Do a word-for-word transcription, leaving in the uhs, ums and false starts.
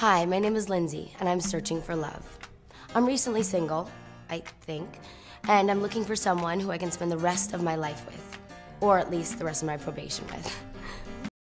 Hi, my name is Lindsay, and I'm searching for love. I'm recently single, I think, and I'm looking for someone who I can spend the rest of my life with, or at least the rest of my probation with.